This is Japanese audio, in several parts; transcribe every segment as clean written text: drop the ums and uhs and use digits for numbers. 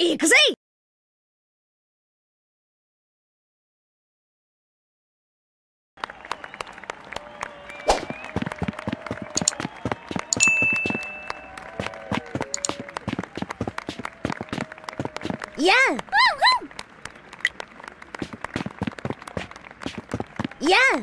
行くぜ！やあ！やあ！お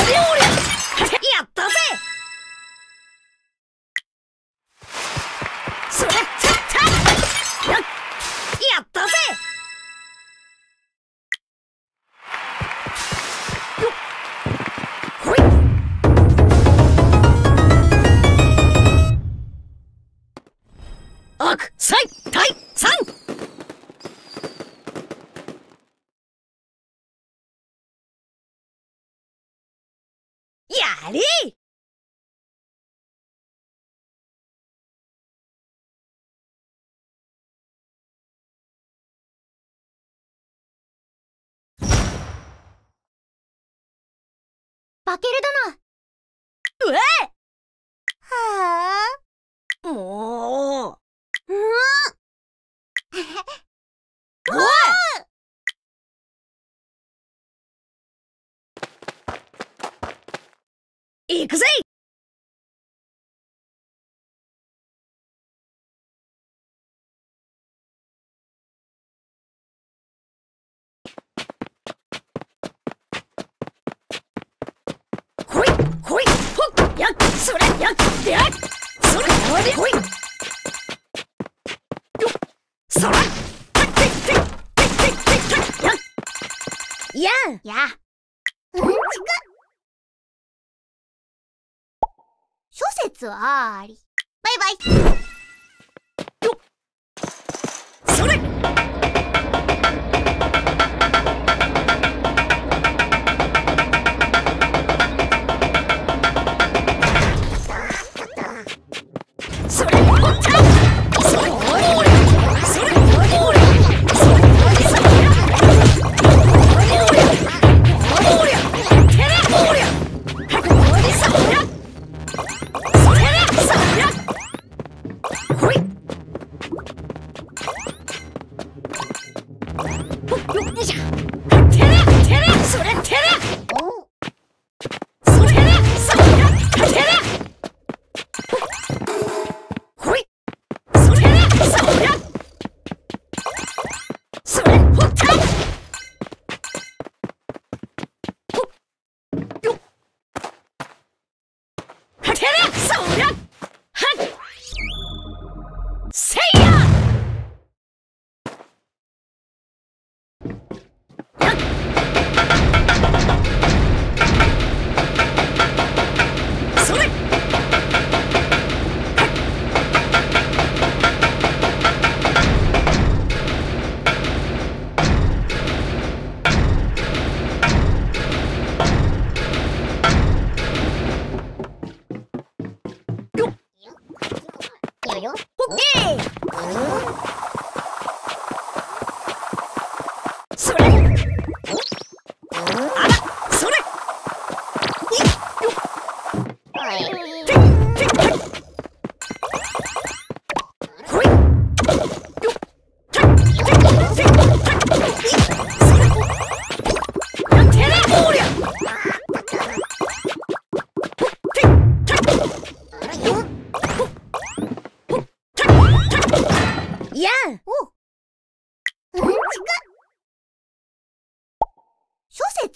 土産！やったぜ！それ！やったぜ！悪災退散！やれ！バケル殿！うわ！はあ？もう！うん！おい！行くぜ！来い！来い！ほっ！やっ！それ！やっ！出会い！それ！来い！よっ！それ！てってってって！やっ！やっ！やっ！うんちく！諸説あり。バイバイ。よっ。それ。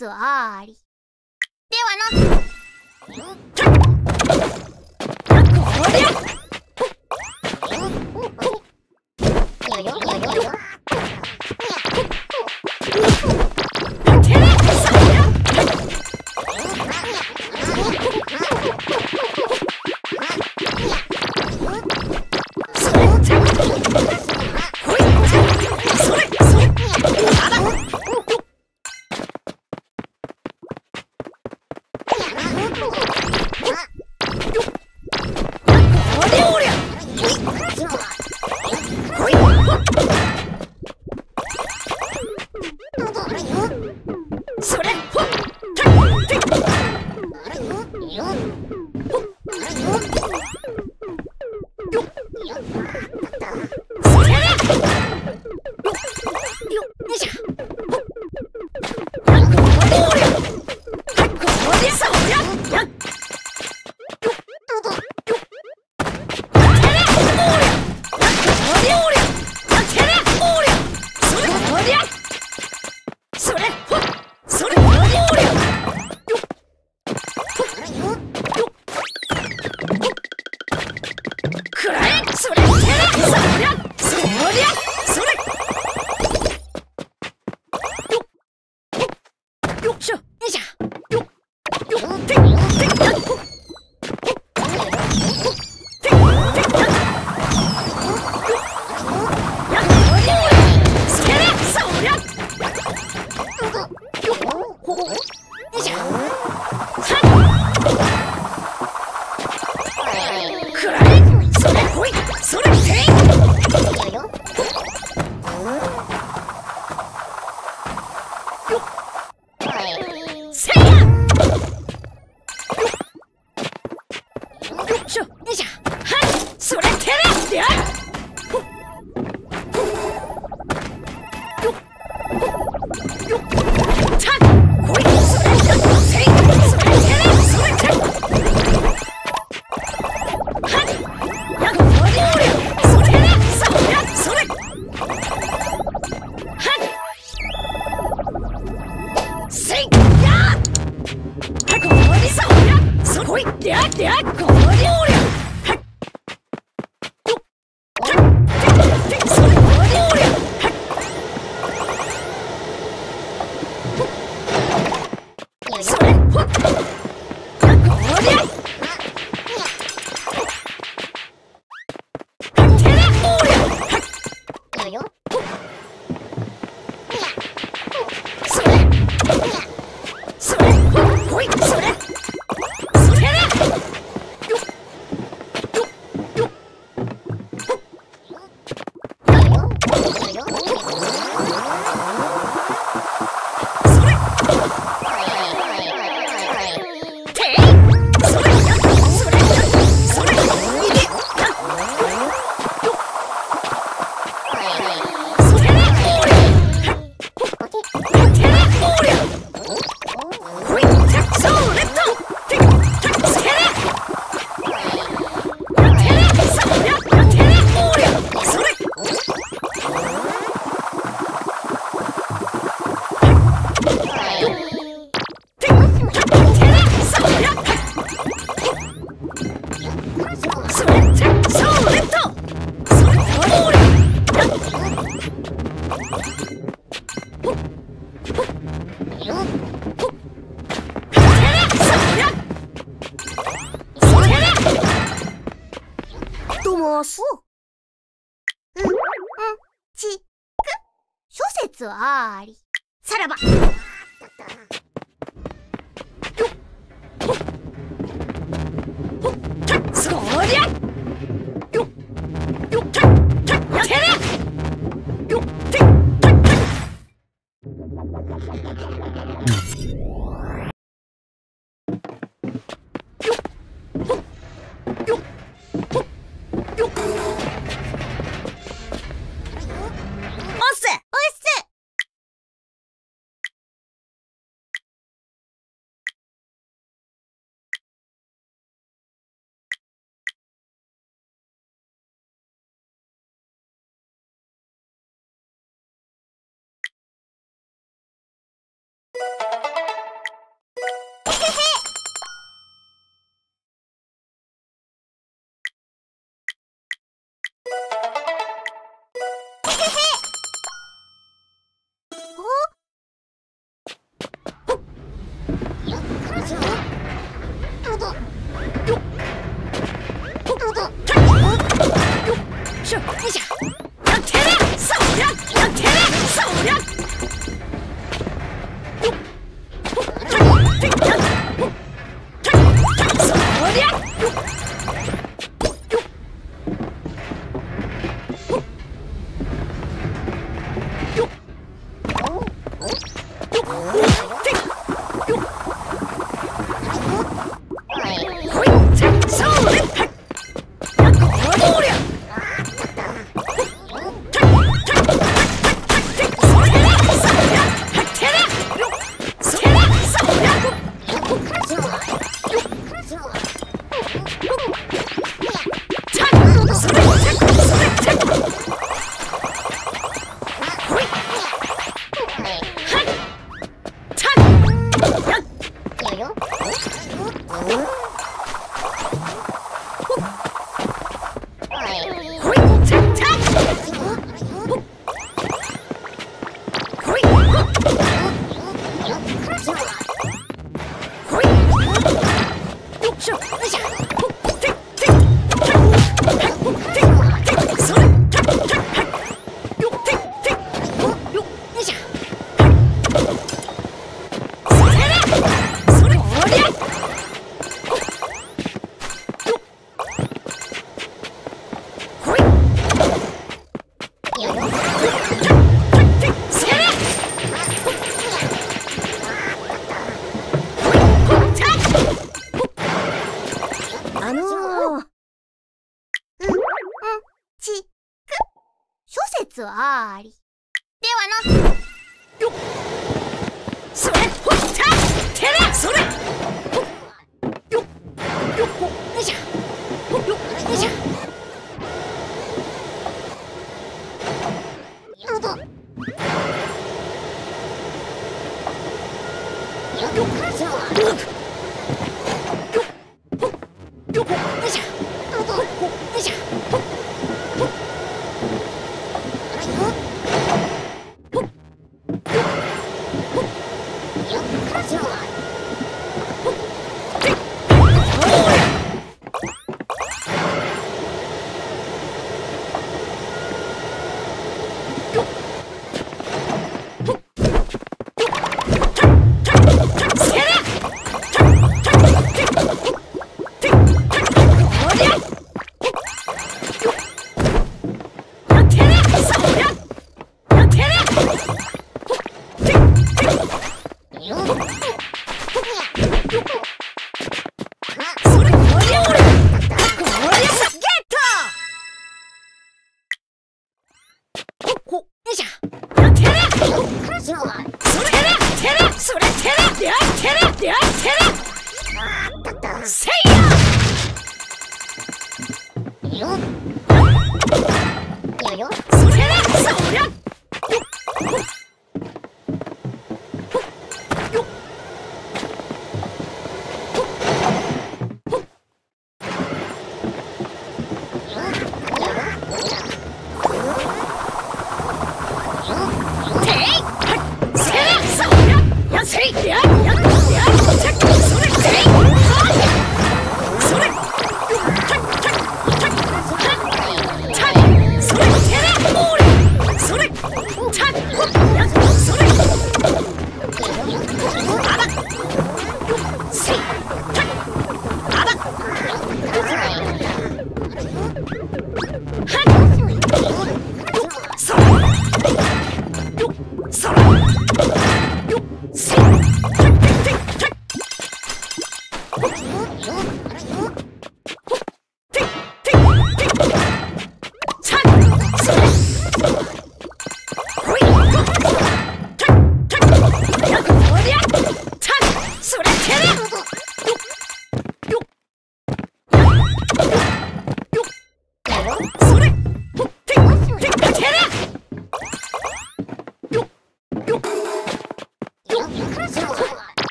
つあり。ではな。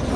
ね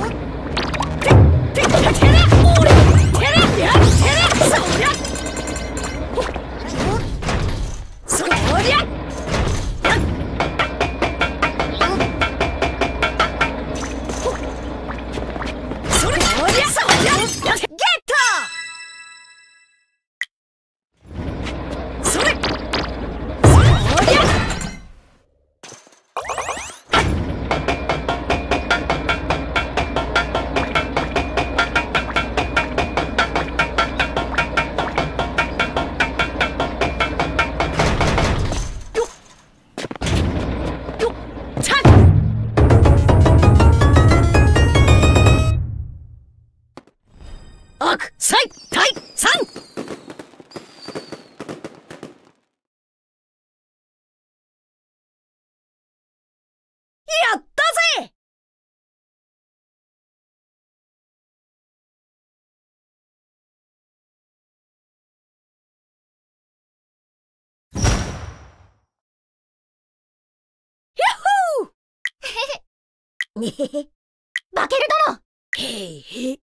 へへ、負けるだろ。へいへい。